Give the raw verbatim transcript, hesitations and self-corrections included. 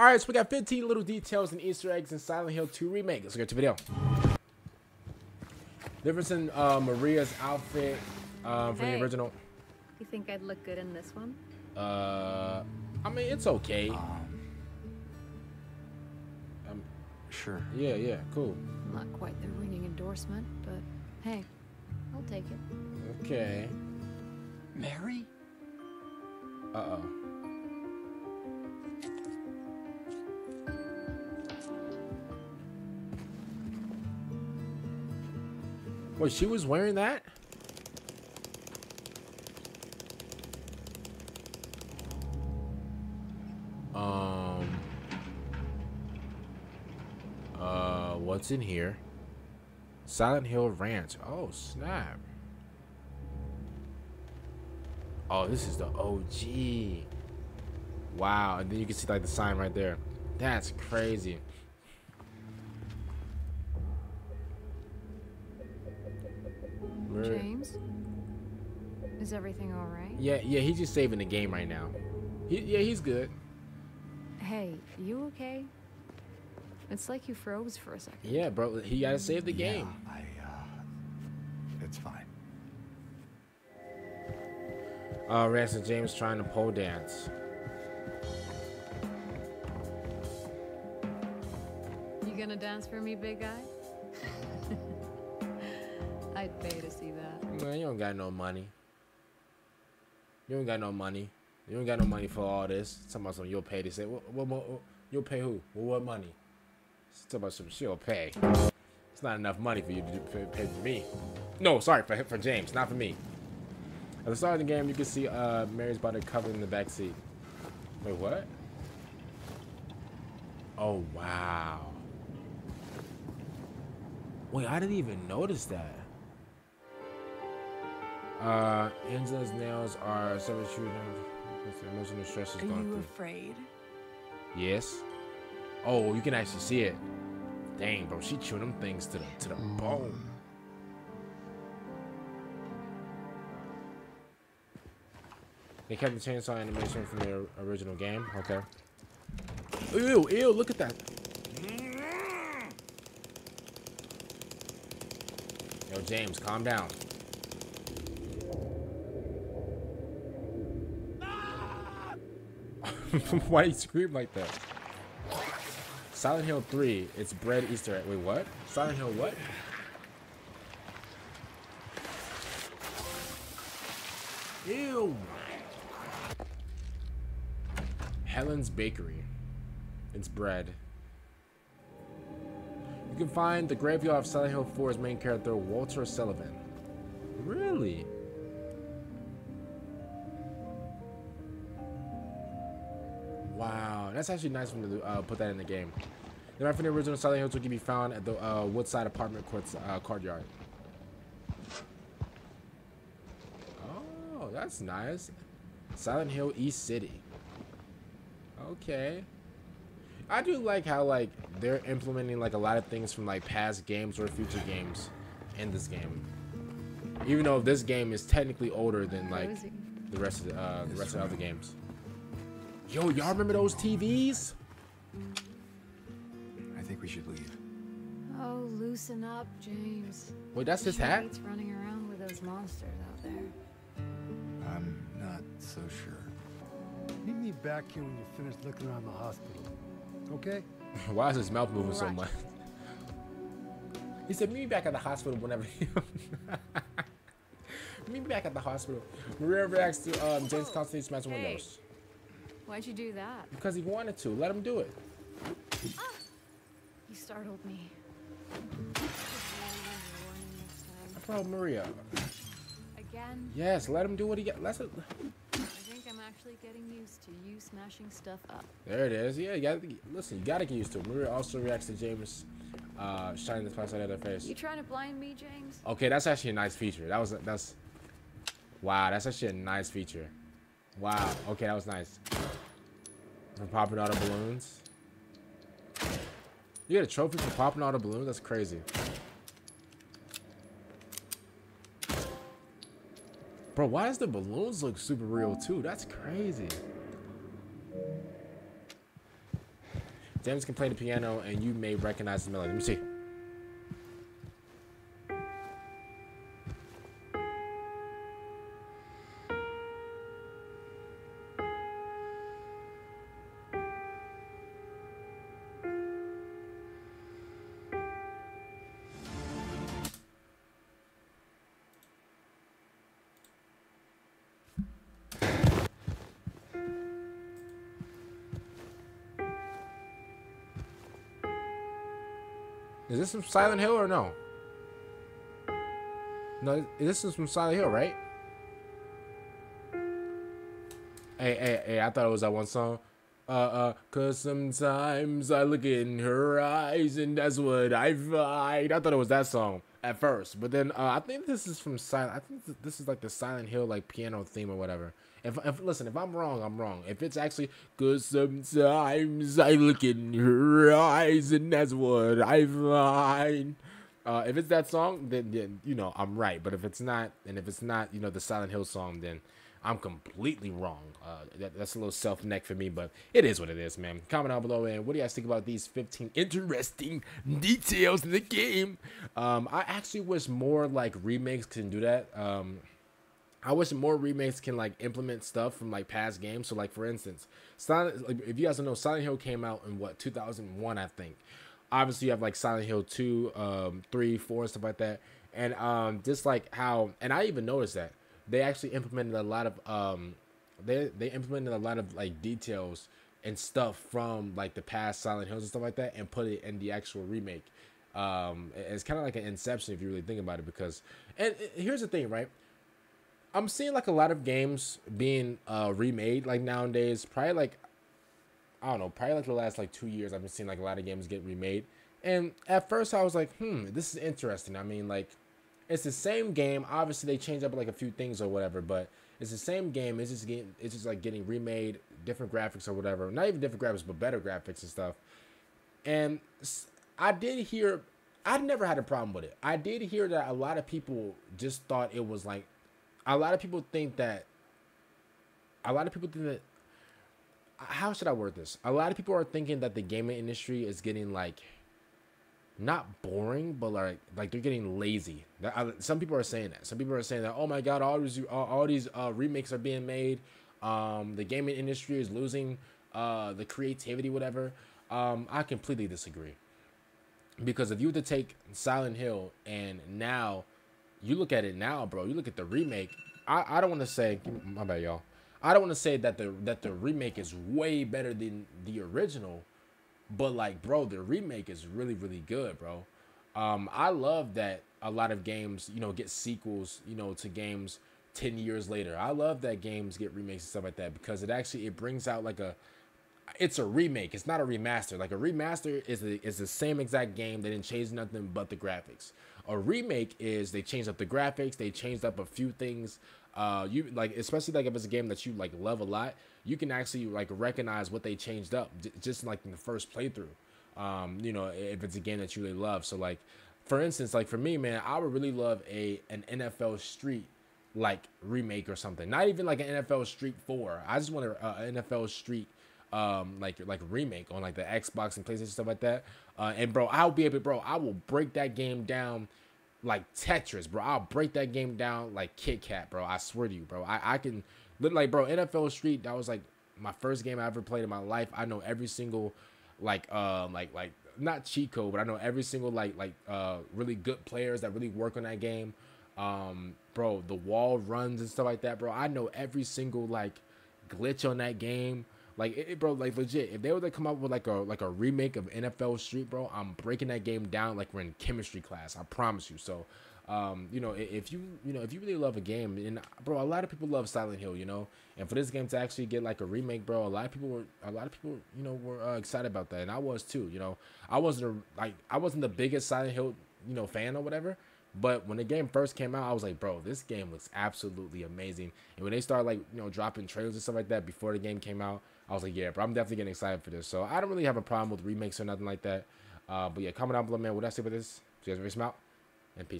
Alright, so we got fifteen little details and Easter eggs in Silent Hill two Remake. Let's get to the video. Difference in uh, Maria's outfit uh, from hey, the original. You think I'd look good in this one? Uh, I mean, it's okay. Um, um, sure. Yeah, yeah, cool. Not quite the ringing endorsement, but hey, I'll take it. Okay. Mary? Uh-oh. Wait, she was wearing that? Um. Uh, what's in here? Silent Hill Ranch. Oh, snap. Oh, this is the O G. Wow, and then you can see like the sign right there. That's crazy. James, is everything all right? Yeah, yeah, he's just saving the game right now. He, yeah, he's good. Hey, you okay? It's like you froze for a second. Yeah, bro, he gotta save the game. Yeah, I, uh, it's fine. Uh, Ransom James trying to pole dance. You gonna dance for me, big guy? I'd pay to see that. Man, you don't got no money. You don't got no money. You don't got no money for all this. Talking about some you'll pay to say. What, what, what, what, you'll pay who? Well, what money? Talking about some she'll pay. It's not enough money for you to do, for, pay for me. No, sorry, for for James, not for me. At the start of the game, you can see uh, Mary's body covered in the backseat. Wait, what? Oh wow. Wait, I didn't even notice that. Uh, Angela's nails are several shooting. Emotional stress is going through. Are you afraid? Yes. Oh, you can actually see it. Dang, bro, she chewing them things to the to the bone. They kept the chainsaw animation from the original game. Okay. Ew, ew! Look at that. Yo, James, calm down. Why do you scream like that? Silent Hill three, it's bread Easter egg. Wait, what? Silent Hill what? Ew. Helen's Bakery. It's bread. You can find the graveyard of Silent Hill four's main character, Walter Sullivan. Really? Wow, that's actually nice of them to uh, put that in the game. The map from the original Silent Hill two can be found at the uh, Woodside apartment courts, uh, courtyard. Oh, that's nice. Silent Hill East City. Okay. I do like how like they're implementing like a lot of things from like past games or future games in this game. Even though this game is technically older than like the rest of the, uh, the rest of the other games. Yo, y'all remember those T Vs? I think we should leave. Oh, loosen up, James. Wait, that's his hat? He's running around with those monsters out there. I'm not so sure. Meet me back here when you finish looking around the hospital, okay? Why is his mouth moving right. so much? He said, meet me back at the hospital whenever you... meet me back at the hospital. Maria reacts to um, James oh, constantly smashing hey. windows. Why'd you do that? Because he wanted to. Let him do it. Ah, you startled me. I brought Maria. Again? Yes, let him do what he got. Let's. I think I'm actually getting used to you smashing stuff up. There it is. Yeah, you gotta listen. You gotta get used to it. Maria also reacts to James uh, shining the flashlight at her face. You trying to blind me, James? Okay, that's actually a nice feature. That was that's. Wow, that's actually a nice feature. Wow. Okay, that was nice. I'm popping all the balloons. You get a trophy for popping all the balloons? That's crazy. Bro, why does the balloons look super real too? That's crazy. James can play the piano and you may recognize the melody. Let me see. Is this from Silent Hill or no? No, this is from Silent Hill, right? Hey, hey, hey, I thought it was that one song. Uh, uh, cause sometimes I look in her eyes and that's what I find. I thought it was that song at first, but then uh, I think this is from Silent, I think this is like the Silent Hill like piano theme or whatever. If, if listen, if I'm wrong, I'm wrong. If it's actually, cause sometimes I look in her eyes and that's what I find. Uh, if it's that song, then, then you know I'm right. But if it's not, and if it's not, you know, the Silent Hill song, then I'm completely wrong. Uh, that, that's a little self neck for me, but it is what it is, man. Comment down below, and what do you guys think about these fifteen interesting details in the game? Um, I actually wish more like remakes can do that. Um, I wish more remakes can like implement stuff from like past games. So like for instance, Silent, like, if you guys don't know, Silent Hill came out in what, two thousand one, I think. Obviously you have like Silent Hill two, um, three, four, stuff like that. And um, just like how, and I even noticed that they actually implemented a lot of, um, they they implemented a lot of like details and stuff from like the past Silent Hills and stuff like that, and put it in the actual remake. Um, it's kind of like an Inception if you really think about it, because, and here's the thing, right? I'm seeing like a lot of games being uh, remade like nowadays. Probably like, I don't know, probably like the last like two years I've been seeing like a lot of games get remade. And at first I was like, hmm, this is interesting. I mean, like, it's the same game. Obviously they change up like a few things or whatever, but it's the same game. It's just getting, it's just like getting remade, different graphics or whatever. Not even different graphics, but better graphics and stuff. And I did hear, I never had a problem with it. I did hear that a lot of people just thought it was like, a lot of people think that, a lot of people think that, how should I word this? A lot of people are thinking that the gaming industry is getting like, not boring, but like, like they're getting lazy. Some people are saying that. Some people are saying that, oh my God, all these, all, all these uh, remakes are being made. Um, the gaming industry is losing uh, the creativity, whatever. Um, I completely disagree. Because if you were to take Silent Hill and now, you look at it now, bro. You look at the remake. I, I don't want to say, my bad, y'all. I don't want to say that the that the remake is way better than the original, but like, bro, the remake is really really good, bro. Um, I love that a lot of games, you know, get sequels, you know, to games ten years later. I love that games get remakes and stuff like that, because it actually it brings out like a, it's a remake. It's not a remaster. Like a remaster is the, is the same exact game. They didn't change nothing but the graphics. A remake is they changed up the graphics. They changed up a few things. Uh, you like, especially like if it's a game that you like love a lot, you can actually like recognize what they changed up just like in the first playthrough. Um, you know, if it's a game that you really love. So like, for instance, like for me, man, I would really love a an N F L Street like remake or something. Not even like an N F L Street four. I just want an uh, N F L Street. Um, like like remake on like the Xbox and PlayStation, stuff like that. Uh, and bro, I'll be able, bro, I will break that game down like Tetris, bro. I'll break that game down like Kit Kat, bro. I swear to you, bro. I I can look like, bro, N F L Street. That was like my first game I ever played in my life. I know every single like uh like like not cheat code, but I know every single like like uh really good players that really work on that game. Um, bro, the wall runs and stuff like that, bro. I know every single like glitch on that game. Like it, it, bro, like legit. If they were to come up with like a like a remake of N F L Street, bro, I'm breaking that game down like we're in chemistry class. I promise you. So, um, you know, if you you know if you really love a game, and bro, a lot of people love Silent Hill, you know, and for this game to actually get like a remake, bro, a lot of people were a lot of people, you know, were uh, excited about that, and I was too. You know, I wasn't a, like I wasn't the biggest Silent Hill, you know, fan or whatever. But when the game first came out, I was like, bro, this game looks absolutely amazing. And when they started, like, you know, dropping trailers and stuff like that before the game came out, I was like, yeah, bro, I'm definitely getting excited for this. So I don't really have a problem with remakes or nothing like that. Uh, but yeah, comment down below, man. What do I say about this? So you guys ready to smile? And peace.